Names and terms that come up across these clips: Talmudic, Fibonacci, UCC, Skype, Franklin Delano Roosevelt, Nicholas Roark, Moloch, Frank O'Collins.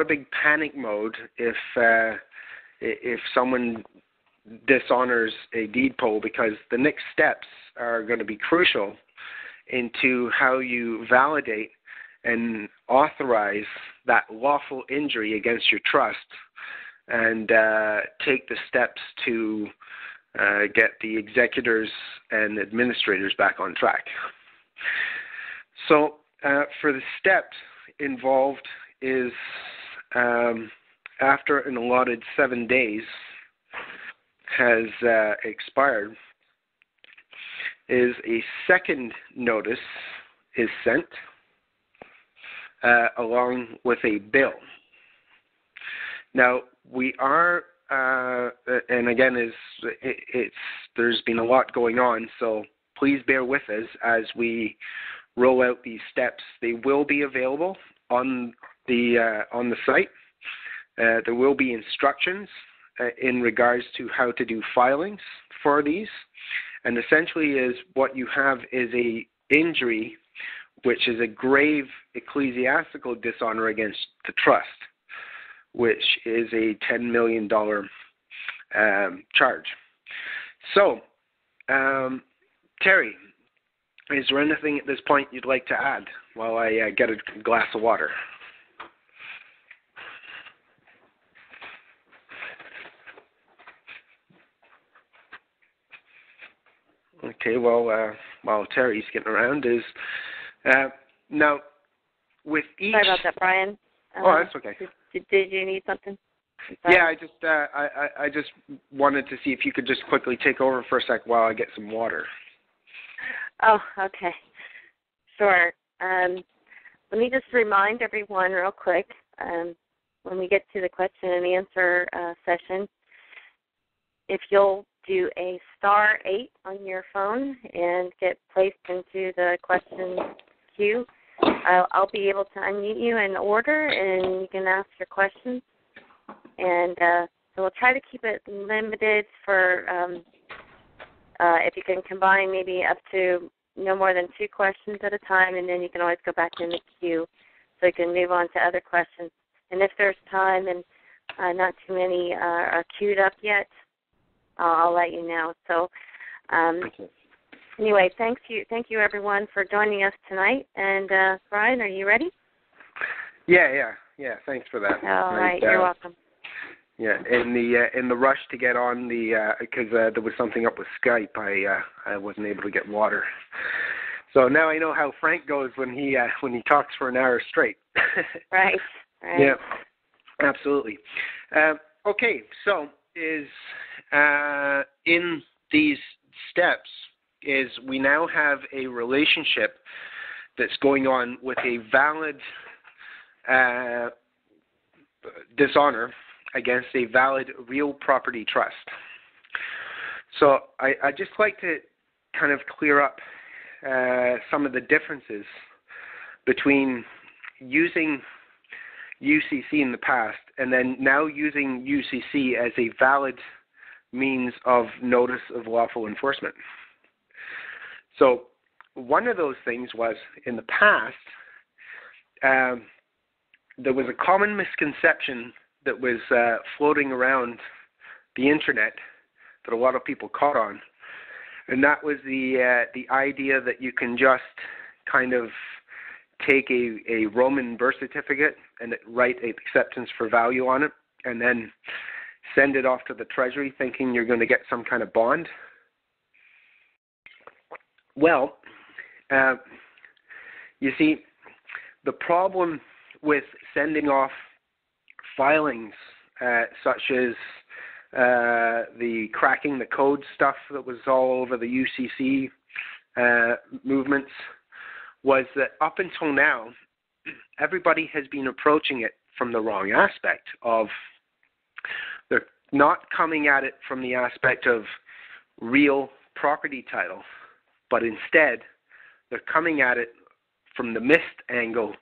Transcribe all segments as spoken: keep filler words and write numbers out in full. a big panic mode if uh, if someone dishonors a deed poll, because the next steps are going to be crucial into how you validate and authorize that lawful injury against your trust, and uh, take the steps to uh, get the executors and administrators back on track. So uh, for the steps involved is um, after an allotted seven days has uh, expired, is a second notice is sent uh, along with a bill. Now, we are, uh, and again, is it, it's there's been a lot going on, so please bear with us as we roll out these steps. They will be available on the uh, on the site. Uh, there will be instructions uh, in regards to how to do filings for these, and essentially is what you have is a injury, which is a grave ecclesiastical dishonor against the trust, which is a ten million dollars um, charge. So, um, Terry, is there anything at this point you'd like to add while I uh, get a glass of water? Okay, well, uh, while Terry's getting around is, uh, now, with each... Sorry about that, Brian. Um, oh, that's okay. Did, did you need something? Yeah, I just uh, I, I just wanted to see if you could just quickly take over for a sec while I get some water. Oh, okay. Sure. Um, let me just remind everyone real quick, um, when we get to the question and answer uh, session, if you'll do a star eight on your phone and get placed into the question queue, I'll, I'll be able to unmute you in order, and you can ask your questions. And uh, so we'll try to keep it limited for, um, uh, if you can combine maybe up to no more than two questions at a time, and then you can always go back in the queue so you can move on to other questions. And if there's time and uh, not too many uh, are queued up yet, uh, I'll let you know. So um, thank you. Anyway, thank you, thank you everyone for joining us tonight. And uh, Brian, are you ready? Yeah, yeah, yeah. Thanks for that. All and, right, you're uh, welcome. Yeah, in the uh, in the rush to get on the because uh, uh, there was something up with Skype, I uh, I wasn't able to get water. So now I know how Frank goes when he uh, when he talks for an hour straight. Right. Right. Yeah. Absolutely. Uh, okay. So is uh, in these steps, is we now have a relationship that's going on with a valid uh, dishonor against a valid real property trust. So I, I'd just like to kind of clear up uh, some of the differences between using U C C in the past and then now using U C C as a valid means of notice of lawful enforcement. So one of those things was, in the past, um, there was a common misconception that was uh, floating around the internet that a lot of people caught on, and that was the uh, the idea that you can just kind of take a, a Roman birth certificate and write an acceptance for value on it and then send it off to the Treasury thinking you're going to get some kind of bond. Well, uh, you see, the problem with sending off filings uh, such as uh, the cracking the code stuff that was all over the U C C uh, movements was that up until now, everybody has been approaching it from the wrong aspect of they're not coming at it from the aspect of real property title, but instead, they're coming at it from the missed angle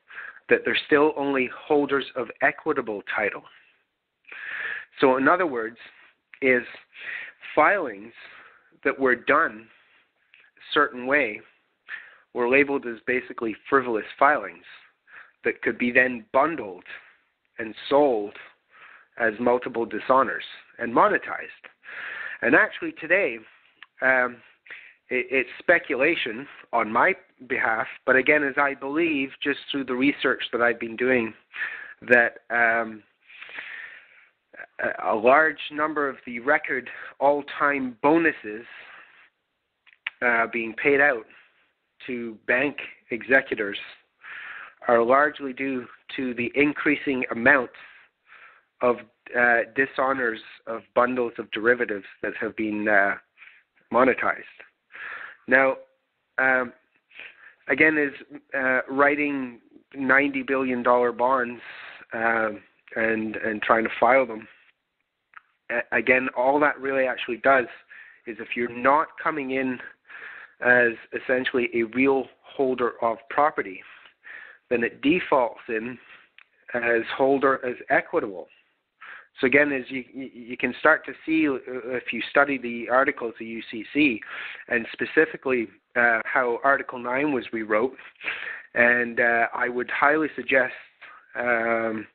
that they're still only holders of equitable title. So in other words, is filings that were done a certain way were labeled as basically frivolous filings that could be then bundled and sold as multiple dishonors and monetized. And actually today, um, it, it's speculation on my behalf, but again, as I believe, just through the research that I've been doing, that um, a, a large number of the record all-time bonuses uh, being paid out to bank executors are largely due to the increasing amount of uh, dishonors of bundles of derivatives that have been uh, monetized. Now, um, again, is uh, writing ninety billion dollars bonds uh, and, and trying to file them, again, all that really actually does is if you're not coming in as essentially a real holder of property, then it defaults in as holder as equitable. So again, as you you can start to see if you study the articles of U C C, and specifically uh, how Article nine was rewrote, and uh, I would highly suggest um,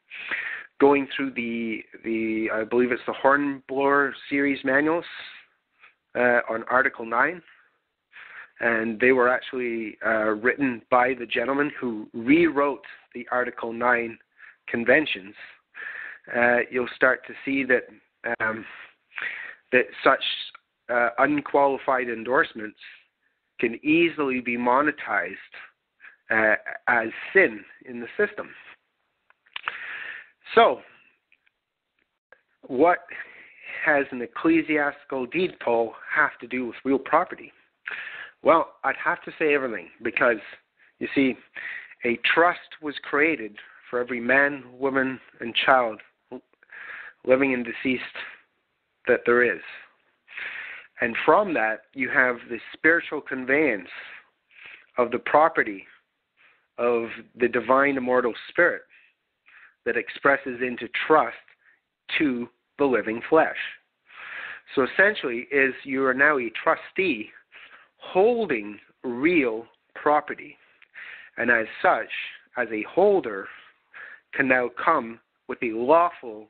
going through the the I believe it's the Hornblower series manuals uh, on Article nine. And they were actually uh, written by the gentleman who rewrote the Article nine conventions. Uh, you'll start to see that um, that such uh, unqualified endorsements can easily be monetized uh, as sin in the system. So, what has an ecclesiastical deed poll have to do with real property? Well, I'd have to say everything, because, you see, a trust was created for every man, woman, and child, living and deceased, that there is. And from that, you have the spiritual conveyance of the property of the divine immortal spirit that expresses into trust to the living flesh. So essentially, is you are now a trustee holding real property, and as such, as a holder, can now come with a lawful,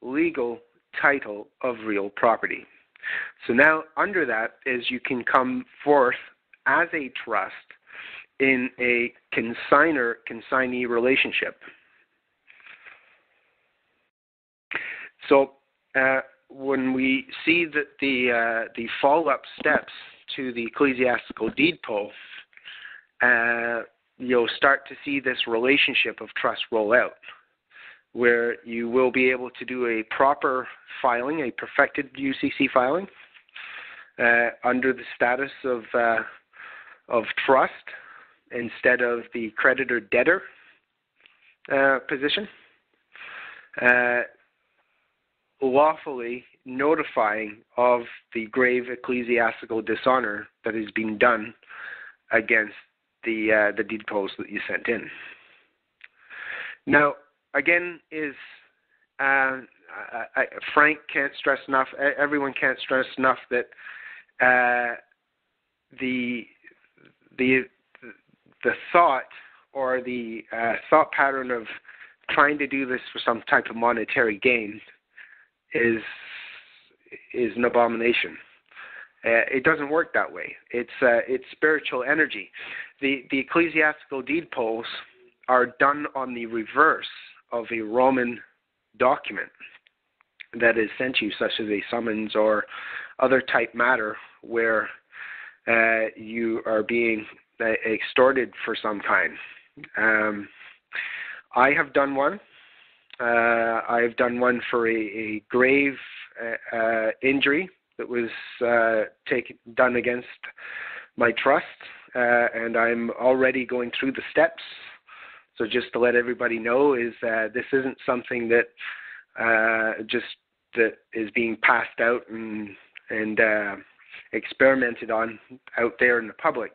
legal title of real property. So now under that is you can come forth as a trust in a consigner-consignee relationship. So uh, when we see that the, uh, the follow-up steps to the ecclesiastical deed poll, uh, you'll start to see this relationship of trust roll out, where you will be able to do a proper filing, a perfected U C C filing, uh, under the status of, uh, of trust instead of the creditor-debtor uh, position, uh, lawfully notifying of the grave ecclesiastical dishonor that has been done against the uh, the deed polls that you sent in. Now, again, is uh, I, I, Frank can't stress enough. Everyone can't stress enough that uh, the the the thought or the uh, thought pattern of trying to do this for some type of monetary gain is is an abomination. Uh, it doesn't work that way. It's uh, it's spiritual energy. The the ecclesiastical deed polls are done on the reverse of a Roman document that is sent you, such as a summons or other type matter, where uh, you are being extorted for some kind. Um, I have done one. Uh, I've done one for a, a grave uh, uh, injury that was uh, take, done against my trust, uh, and I'm already going through the steps. So just to let everybody know, is uh, this isn't something that uh, just that is being passed out and and uh, experimented on out there in the public.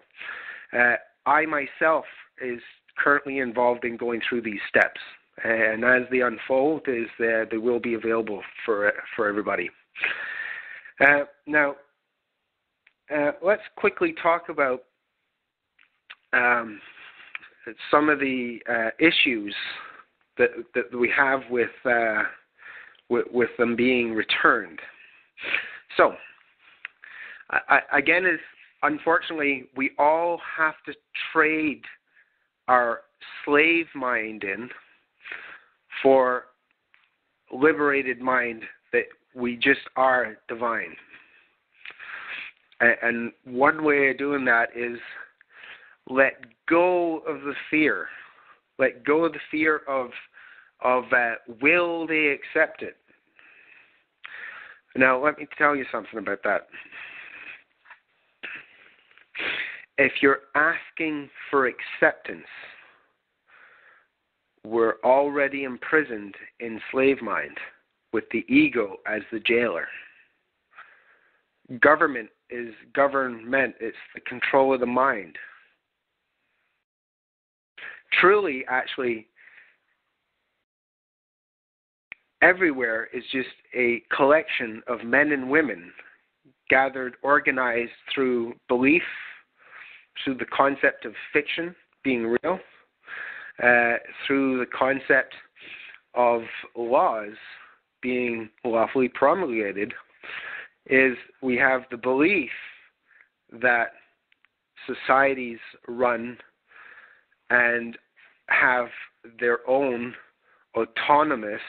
Uh, I myself is currently involved in going through these steps. And as they unfold, is that they will be available for for everybody. Uh, now, uh, let's quickly talk about um, some of the uh, issues that that we have with uh, with, with them being returned. So I, I, again, is unfortunately we all have to trade our slave mind in for liberated mind that we just are divine. And one way of doing that is let go of the fear. Let go of the fear of of uh, will they accept it? Now, let me tell you something about that. If you're asking for acceptance, we're already imprisoned in slave mind with the ego as the jailer. Government is government. It's the control of the mind. Truly, actually, everywhere is just a collection of men and women gathered, organized through belief, through the concept of fiction being real, uh, through the concept of laws being lawfully promulgated, is we have the belief that societies run and have their own autonomous,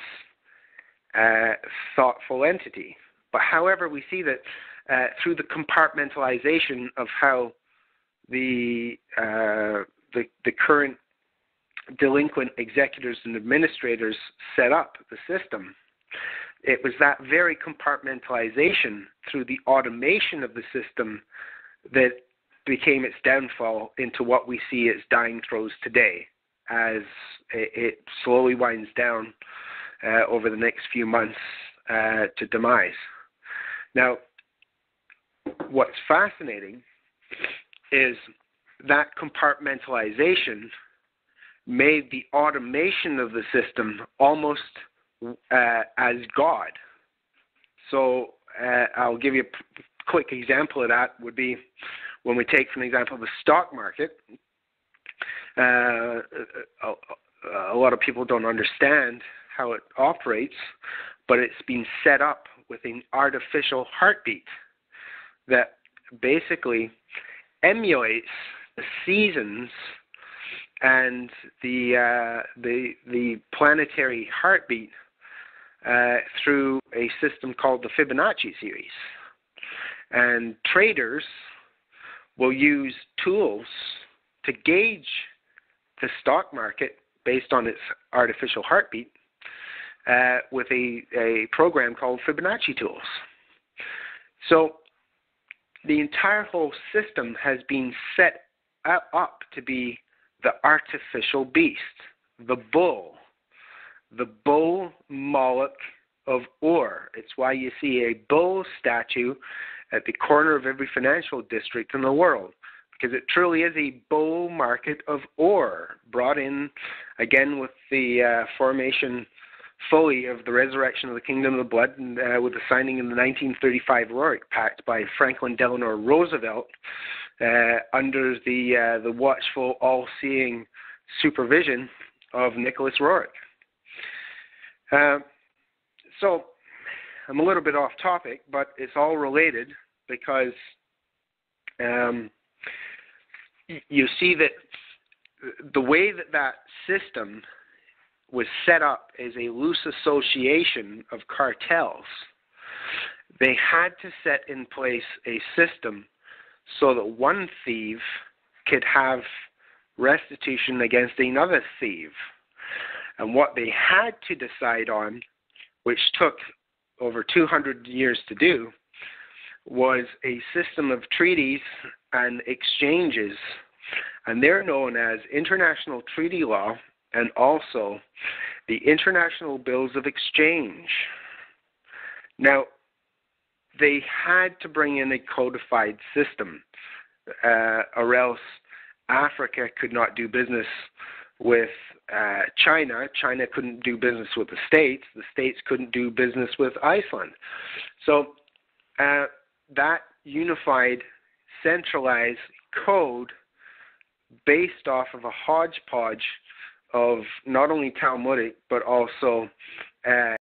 uh, thoughtful entity. But however, we see that uh, through the compartmentalization of how the, uh, the the current delinquent executors and administrators set up the system, it was that very compartmentalization through the automation of the system that became its downfall into what we see as dying throes today, as it slowly winds down uh, over the next few months uh, to demise. Now, what's fascinating is that compartmentalization made the automation of the system almost uh, as God. So uh, I'll give you a quick example of that would be, when we take, for example, the stock market, uh, a, a lot of people don't understand how it operates, but it's been set up with an artificial heartbeat that basically emulates the seasons and the uh, the the planetary heartbeat uh, through a system called the Fibonacci series, and traders will use tools to gauge the stock market based on its artificial heartbeat uh, with a, a program called Fibonacci tools. So the entire whole system has been set up to be the artificial beast, the bull, the bull Moloch of Ur. It's why you see a bull statue at the corner of every financial district in the world, because it truly is a bull market of ore, brought in, again, with the uh, formation fully of the resurrection of the kingdom of the blood, and uh, with the signing of the nineteen thirty-five Roark Pact by Franklin Delano Roosevelt uh, under the, uh, the watchful, all-seeing supervision of Nicholas Roark. Uh, so... I'm a little bit off topic, but it's all related because um, you see that the way that that system was set up is a loose association of cartels. They had to set in place a system so that one thief could have restitution against another thief. And what they had to decide on, which took over two hundred years to do, was a system of treaties and exchanges, and they're known as international treaty law and also the international bills of exchange. Now, they had to bring in a codified system, uh, or else Africa could not do business with uh, China, China couldn't do business with the States, the States couldn't do business with Iceland. So uh, that unified, centralized code based off of a hodgepodge of not only Talmudic, but also as